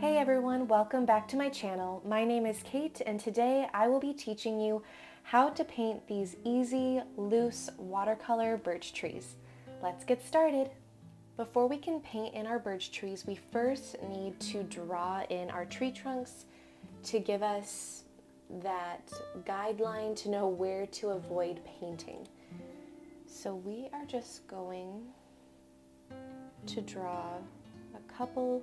Hey everyone, welcome back to my channel. My name is Kate and today I will be teaching you how to paint these easy, loose watercolor birch trees. Let's get started. Before we can paint in our birch trees, we first need to draw in our tree trunks to give us that guideline to know where to avoid painting. So we are just going to draw a couple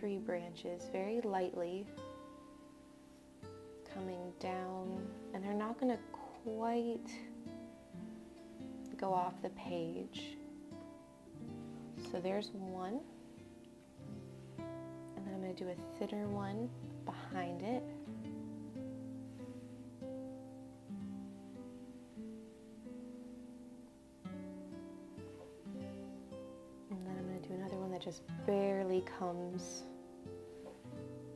tree branches very lightly coming down, and they're not going to quite go off the page. So there's one, and then I'm going to do a thinner one behind it. Just barely comes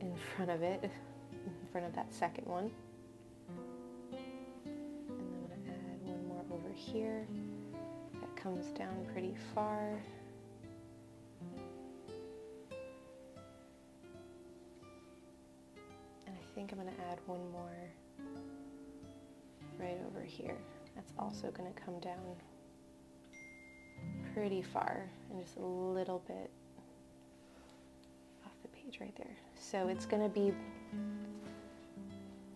in front of it, in front of that second one. And I'm going to add one more over here that comes down pretty far. And I think I'm going to add one more right over here. That's also going to come down pretty far and just a little bit off the page right there. So it's going to be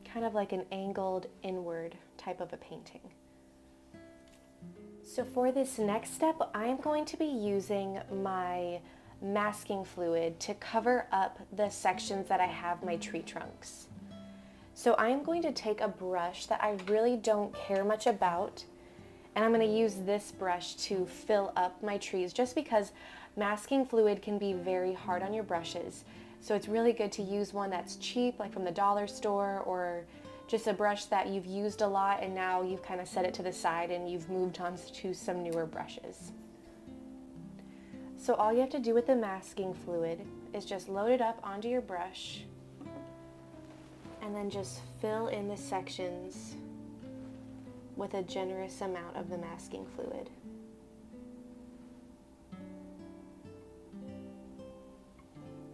kind of like an angled inward type of a painting. So for this next step, I'm going to be using my masking fluid to cover up the sections that I have my tree trunks. So I'm going to take a brush that I really don't care much about, and I'm going to use this brush to fill up my trees just because masking fluid can be very hard on your brushes. So it's really good to use one that's cheap, like from the dollar store, or just a brush that you've used a lot and now you've kind of set it to the side and you've moved on to some newer brushes. So all you have to do with the masking fluid is just load it up onto your brush and then just fill in the sections with a generous amount of the masking fluid.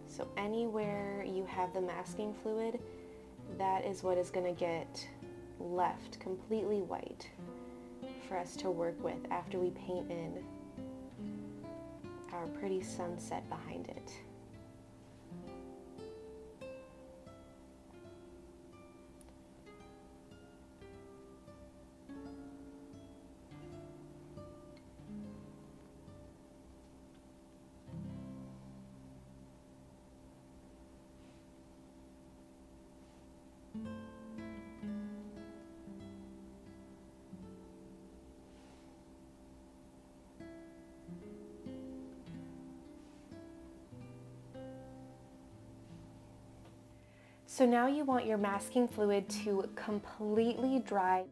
So anywhere you have the masking fluid, that is what is going to get left completely white for us to work with after we paint in our pretty sunset behind it. So now you want your masking fluid to completely dry.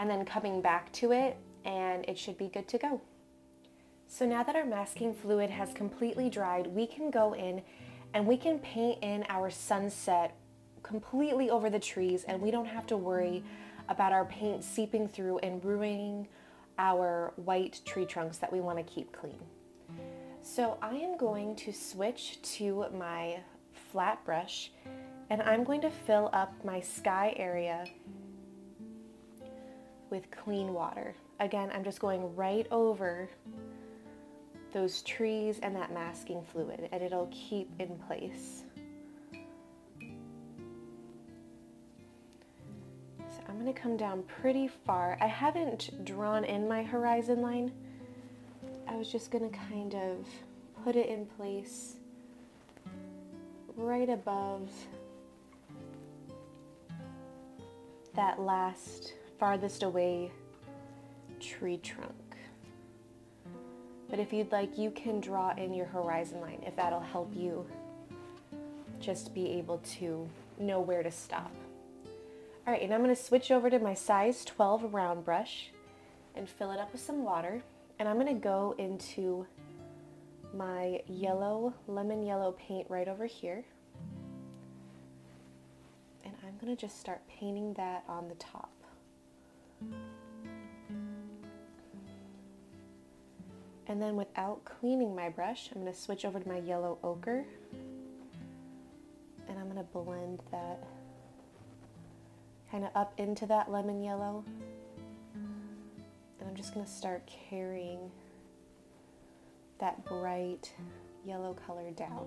And then coming back to it, and it should be good to go. So now that our masking fluid has completely dried, we can go in and we can paint in our sunset completely over the trees, and we don't have to worry about our paint seeping through and ruining our white tree trunks that we want to keep clean. So I am going to switch to my flat brush, and I'm going to fill up my sky area with clean water. Again, I'm just going right over those trees and that masking fluid, and it'll keep in place. So I'm gonna come down pretty far. I haven't drawn in my horizon line. I was just gonna kind of put it in place right above that last farthest away tree trunk. But if you'd like, you can draw in your horizon line if that'll help you just be able to know where to stop. All right, and I'm gonna switch over to my size 12 round brush and fill it up with some water. And I'm gonna go into my yellow, lemon yellow paint right over here. And I'm gonna just start painting that on the top. And then without cleaning my brush, I'm going to switch over to my yellow ochre, and I'm going to blend that kind of up into that lemon yellow, and I'm just going to start carrying that bright yellow color down.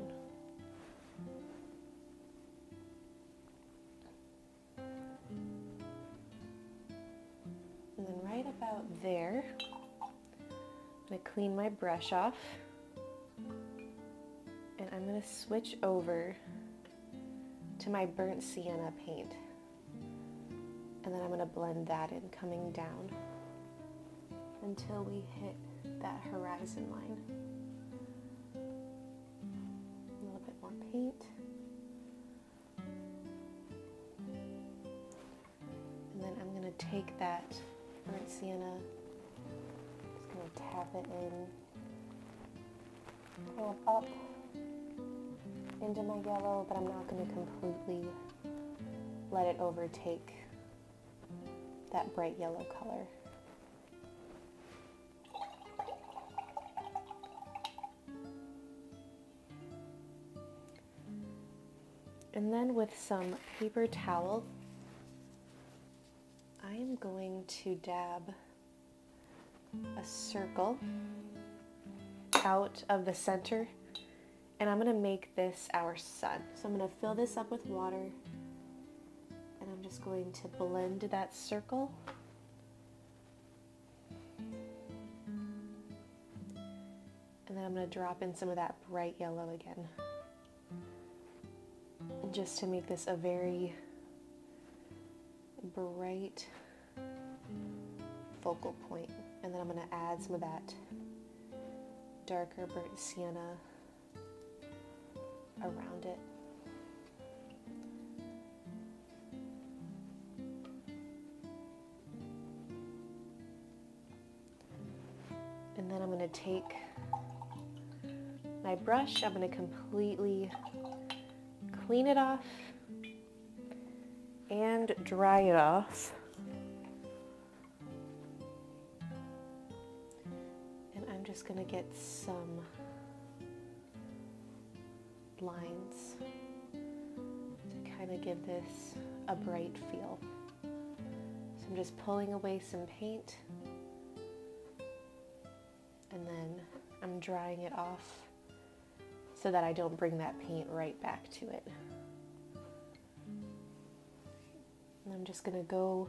And then right about there, I'm going to clean my brush off, and I'm going to switch over to my burnt sienna paint, and then I'm going to blend that in, coming down until we hit that horizon line. A little bit more paint. And then I'm going to take that burnt sienna, just going to tap it in, pull it up into my yellow, but I'm not going to completely let it overtake that bright yellow color. And then with some paper towel, I am going to dab a circle out of the center, and I'm going to make this our sun. So I'm going to fill this up with water, and I'm just going to blend that circle, and then I'm going to drop in some of that bright yellow again, just to make this a very bright focal point. And then I'm going to add some of that darker burnt sienna around it. And then I'm going to take my brush. I'm going to completely clean it off and dry it off. And I'm just going to get some lines to kind of give this a bright feel. So I'm just pulling away some paint and then I'm drying it off so that I don't bring that paint right back to it. And I'm just going to go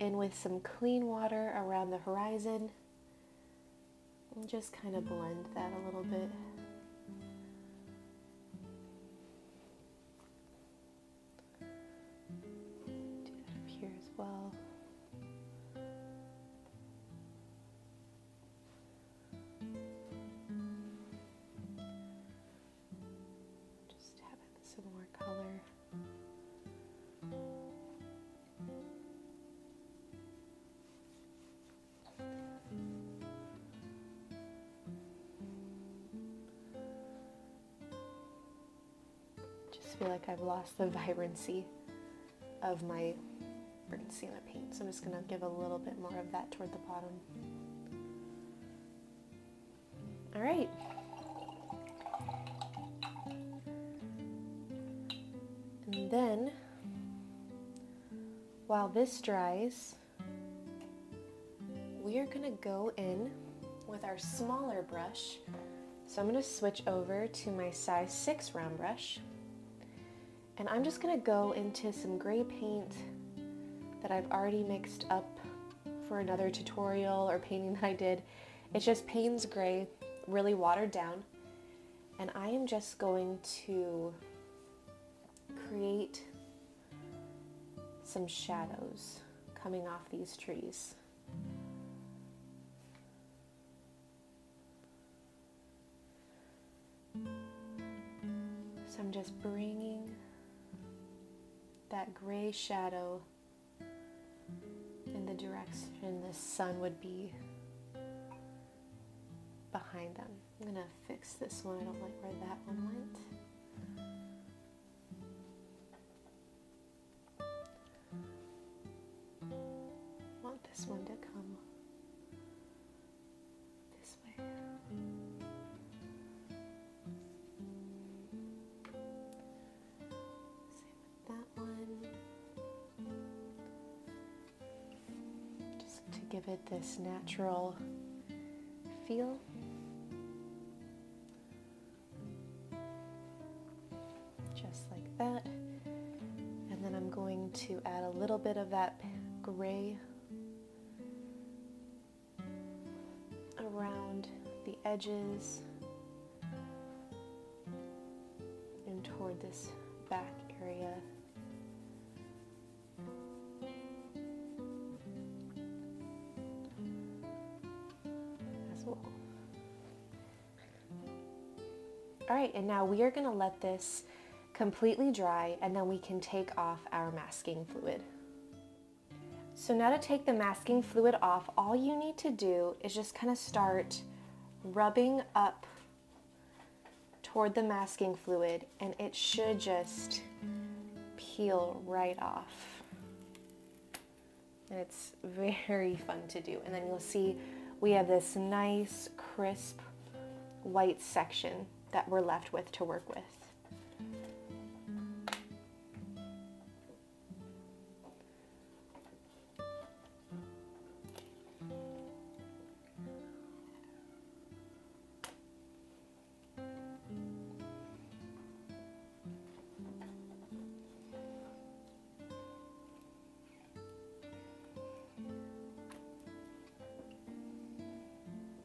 in with some clean water around the horizon and just kind of blend that a little bit. Well, just have it some more color. Just feel like I've lost the vibrancy of my sealant paint, so I'm just going to give a little bit more of that toward the bottom. All right. And then, while this dries, we are going to go in with our smaller brush. So I'm going to switch over to my size 6 round brush, and I'm just going to go into some gray paint that I've already mixed up for another tutorial or painting that I did. It's just Payne's Gray, really watered down. And I am just going to create some shadows coming off these trees. So I'm just bringing that gray shadow in the direction the sun would be behind them. I'm gonna fix this one. I don't like where that one went. I want this one to come this way. Same with that one. Give it this natural feel. Just like that. And then I'm going to add a little bit of that gray around the edges and toward this back area. All right, and now we are going to let this completely dry, and then we can take off our masking fluid. So now to take the masking fluid off, all you need to do is just kind of start rubbing up toward the masking fluid, and it should just peel right off. And it's very fun to do. And then you'll see we have this nice, crisp, white section that we're left with to work with.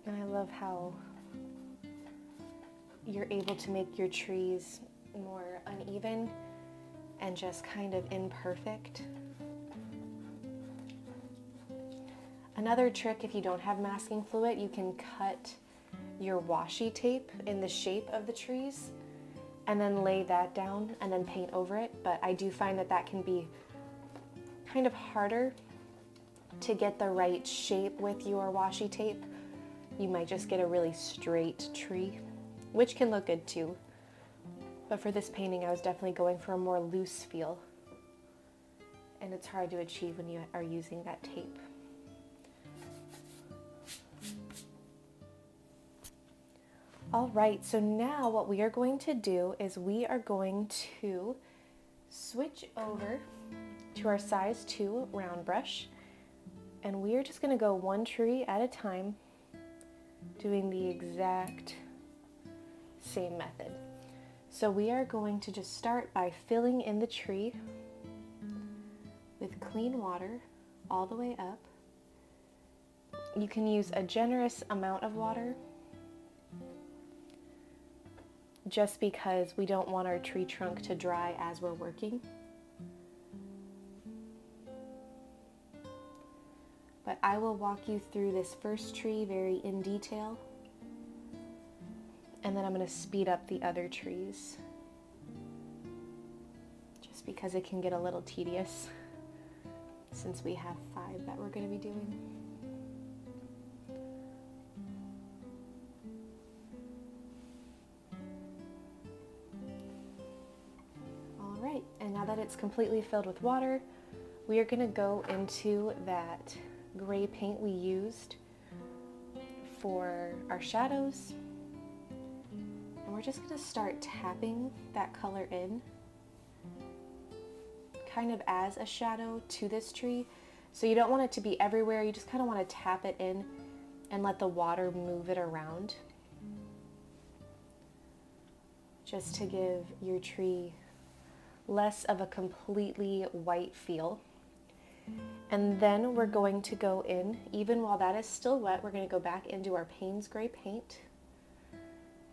And I love how you're able to make your trees more uneven and just kind of imperfect. Another trick, if you don't have masking fluid, you can cut your washi tape in the shape of the trees and then lay that down and then paint over it. But I do find that that can be kind of harder to get the right shape with your washi tape. You might just get a really straight tree. which can look good too. But for this painting, I was definitely going for a more loose feel. And it's hard to achieve when you are using that tape. All right, so now what we are going to do is we are going to switch over to our size 2 round brush, and we are just going to go one tree at a time, doing the exact same method. So we are going to just start by filling in the tree with clean water all the way up. You can use a generous amount of water, just because we don't want our tree trunk to dry as we're working. But I will walk you through this first tree very in detail, and then I'm going to speed up the other trees, just because it can get a little tedious since we have 5 that we're going to be doing. Now that it's completely filled with water, we are going to go into that gray paint we used for our shadows, and we're just going to start tapping that color in, kind of as a shadow to this tree. So you don't want it to be everywhere, you just kind of want to tap it in and let the water move it around, just to give your tree less of a completely white feel. And then we're going to go in, even while that is still wet, we're going to go back into our Payne's gray paint,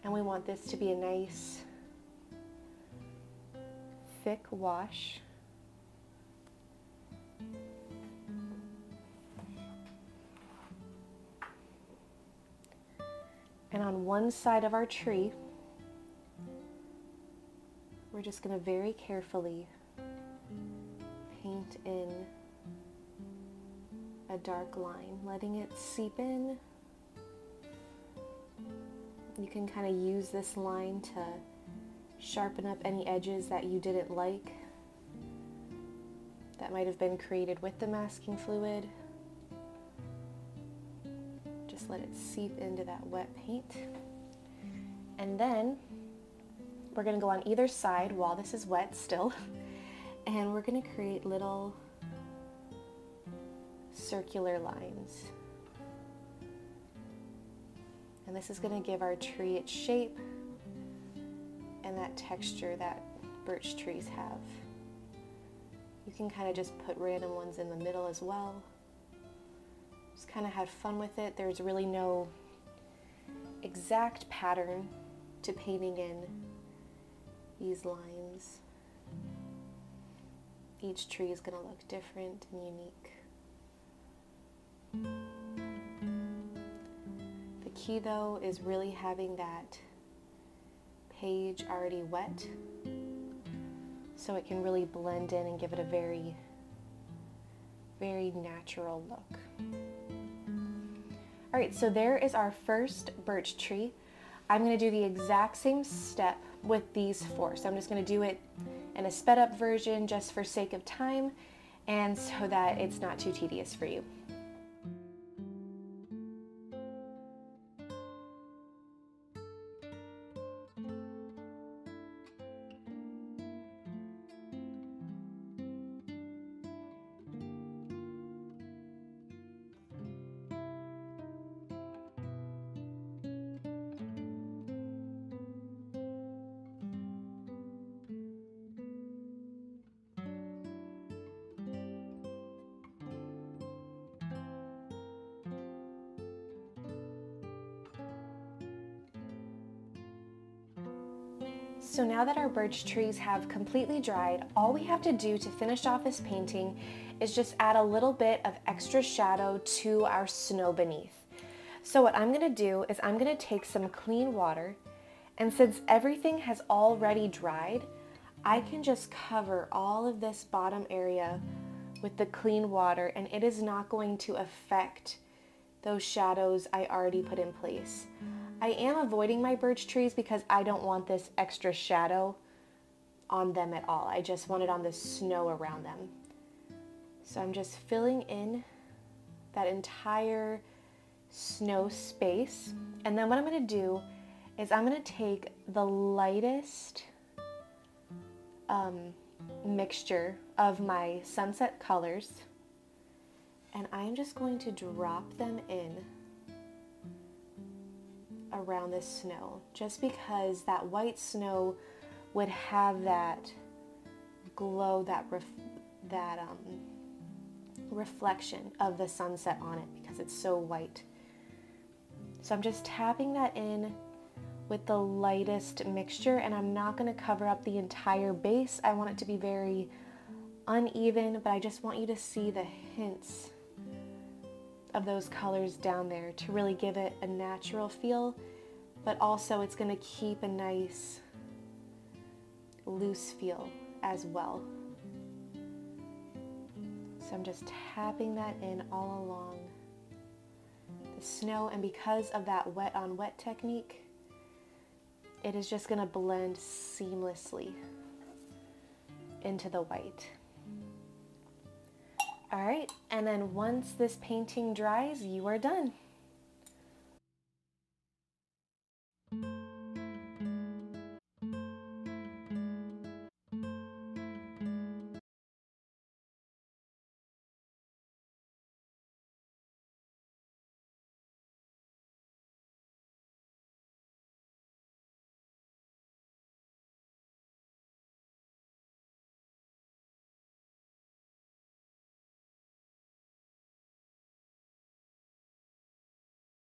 and we want this to be a nice thick wash. And on one side of our tree, we're just going to very carefully paint in a dark line, letting it seep in. You can kind of use this line to sharpen up any edges that you didn't like, that might have been created with the masking fluid. Just let it seep into that wet paint. And then we're going to go on either side while this is wet still, and we're going to create little circular lines. And this is going to give our tree its shape and that texture that birch trees have. You can kind of just put random ones in the middle as well. Just kind of have fun with it. There's really no exact pattern to painting in these lines. Each tree is going to look different and unique. The key though is really having that page already wet, so it can really blend in and give it a very, very natural look. Alright, so there is our first birch tree. I'm going to do the exact same step with these 4. So I'm just going to do it in a sped up version just for sake of time and so that it's not too tedious for you. So now that our birch trees have completely dried, all we have to do to finish off this painting is just add a little bit of extra shadow to our snow beneath. So what I'm going to do is I'm going to take some clean water, and since everything has already dried, I can just cover all of this bottom area with the clean water, and it is not going to affect those shadows I already put in place. I am avoiding my birch trees because I don't want this extra shadow on them at all. I just want it on the snow around them. So I'm just filling in that entire snow space. And then what I'm going to do is I'm going to take the lightest mixture of my sunset colors, and I'm just going to drop them in around this snow, just because that white snow would have that glow, that reflection of the sunset on it because it's so white. So I'm just tapping that in with the lightest mixture, and I'm not going to cover up the entire base. I want it to be very uneven, but I just want you to see the hints of those colors down there to really give it a natural feel, but also it's going to keep a nice loose feel as well. So I'm just tapping that in all along the snow, and because of that wet on wet technique, it is just going to blend seamlessly into the white. All right, and then once this painting dries, you are done.